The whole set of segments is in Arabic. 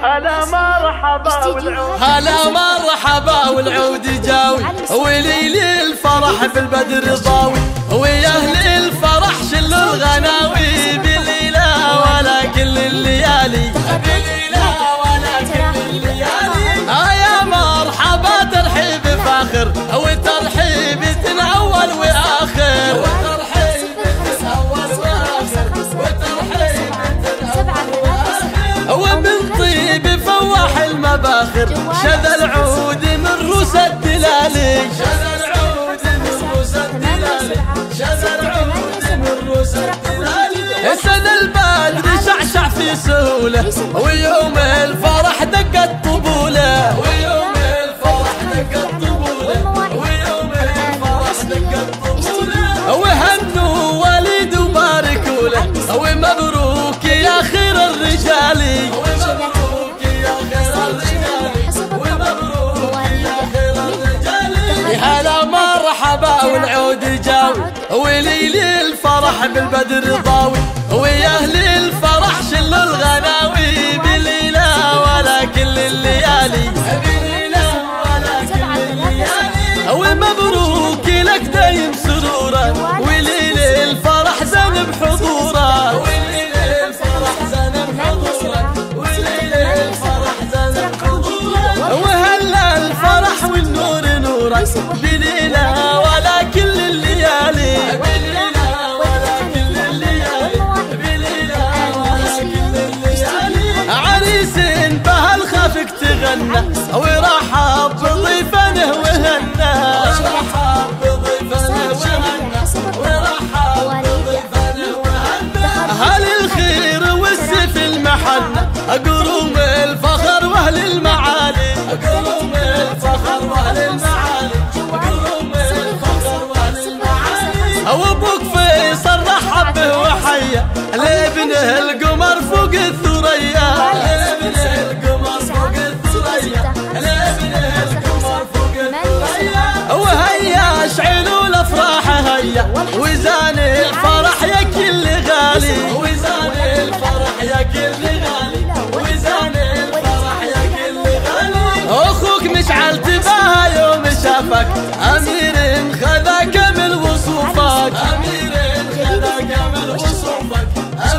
هلا مرحبا والعود، هلا مرحبا والعود جاوي، وليلي الفرح في البدر ضاوي، ويا اهل الفرح شل الغناوي بليلة ولا كل الليالي، بليلة ولا كل الليالي. يا مرحبا ترحيب فاخر، والترحيب تنأول واخر، شذا العود من روس الدلالي، شذا العود من روس الدلالي، شذا العود من روس الدلالي. سنة البدر شعشع في سهولة، ويوم الفرح دقت طبولة، ويوم الفرح دقت طبولة، ويوم الفرح دقت طبولة. وهنوا والد وباركوا له، ومبروك يا خير الرجال، وليلي الفرح بالبدر ضاوي، ويا اهل الفرح شل الغناوي بليلة ولا كل الليالي، بليلة ولا كل الليالي. ومبروك لك دايم سروره، وليلي الفرح زين بحضوره، وليلي الفرح زين بحضوره، وليلي الفرح زين بحضوره. وهلا الفرح والنور نورك بليلة ولا كل وراحة بضيفنه وهنه، وراحة بضيفنه وهنه، وراحة بضيفنه وهنه. أهل الخير والسيف المحنة، قروم الفخر وأهل المعالي، قروم الفخر وأهل المعالي، قروم الفخر وأهل المعالي. وأبوك فيصل رحب به وحيا، لابنه القمر فوق الثريا، لابنه القمر فوق الثريا. وهيا اشعلوا الافراح هيا، وزان الفرح يا كل غالي، وزان الفرح يا كل غالي، وزان الفرح يا كل غالي. اخوك مشعل تباهى يوم شافك، امير خذا كامل وصوفك، امير خذا كامل وصوفك،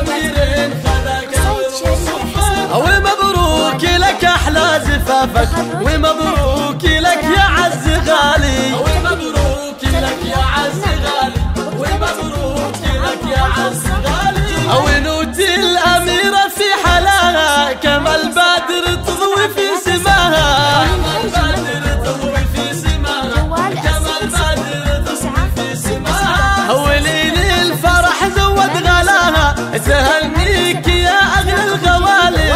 امير خذا كامل وصوفك. ومبروك لك احلى زفافك، ومبروك لك يا عز غالي، ومبروك لك يا عز غالي، ومبروك لك يا عز غالي. ونوت الأميرة في حلاها، كما البدر تضوي في سماها، كما البدر تضوي في سماها، كما البدر تضوي في سماها. وليل الفرح زود غلاها، سهلنيك يا أغلى الغوالي،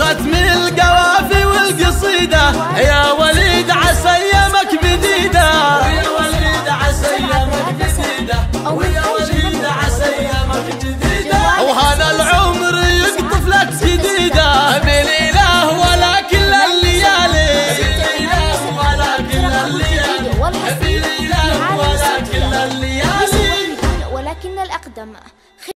وختم القوافي والقصيدة، يا وليد عسيامك بديدة، ويا وليد عسيامك بديدة، ويا وليد عسيامك جديدة. وهنا العمر يقطف لك جديدة، بليلة ولا كل الليالي، بليلة ولا كل الليالي، بليلة ولا كل الليالي، ولكن الأقدم